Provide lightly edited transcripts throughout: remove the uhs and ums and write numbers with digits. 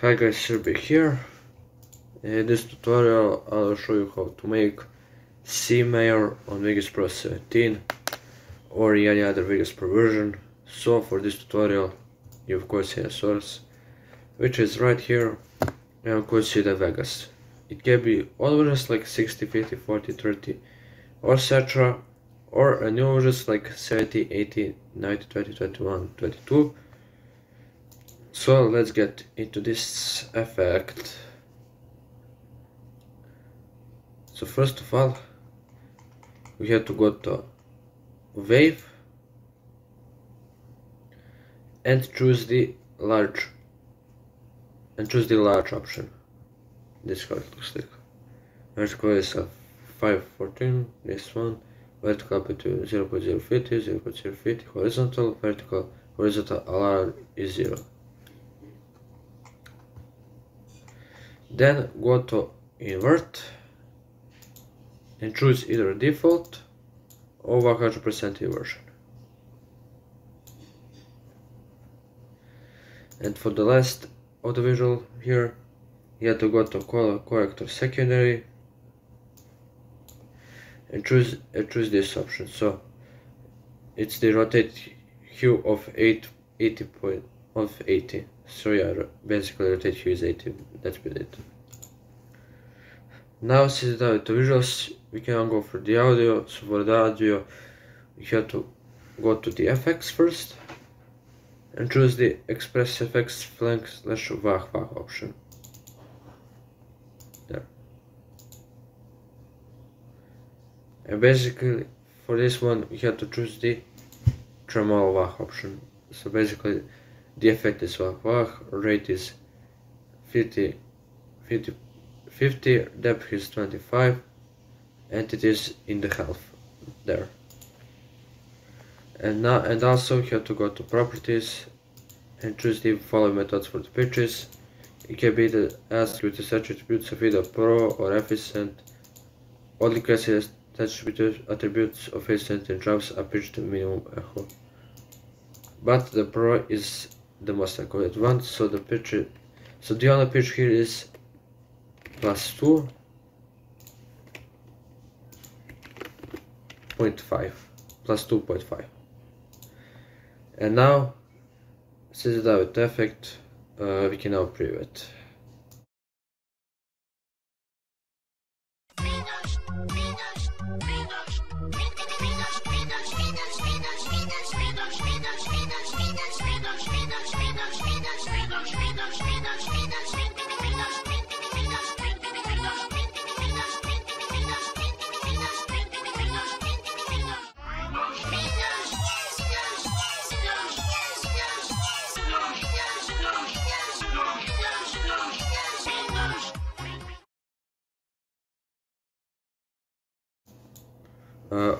Hi guys, Serbi here. In this tutorial I'll show you how to make C Major on Vegas Pro 17 or any other Vegas Pro version. So for this tutorial you of course see a source, which is right here, and of course see the Vegas. It can be old versions like 60, 50, 40, 30 or etc, or a new versions like 70, 80, 90, 20, 21, 22. So let's get into this effect. So first of all we have to go to wave and choose the large option. This is how it looks like. Vertical is a 514, this one, vertical between 0.050, 0.050, horizontal, vertical, horizontal, alarm is 0. Then go to invert and choose either default or 100% inversion. And for the last of the visual here, you have to go to color corrector secondary and choose this option. So it's the rotate hue of 80. So yeah, basically rotate hue is 80. That's been it. Now since the visuals, we can go for the audio. So for the audio, we have to go to the FX first and choose the Express FX flank / wah option. There. And basically for this one, we have to choose the tremolo wah option. So basically, the effect is wah, rate is 50, depth is 25, and it is in the half there. And now, and also you have to go to properties and choose the following methods for the pitches. It can be the ask you to search attributes of either pro or efficient, only classes attributes of efficient and drops are pitched to minimum echo. But the pro is the most accurate one, so the pitch, so the only pitch here is plus 2.5. And now since without effect we can now preview it.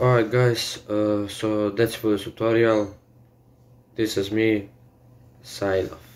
Alright guys, so that's for the tutorial. This is me, sign off.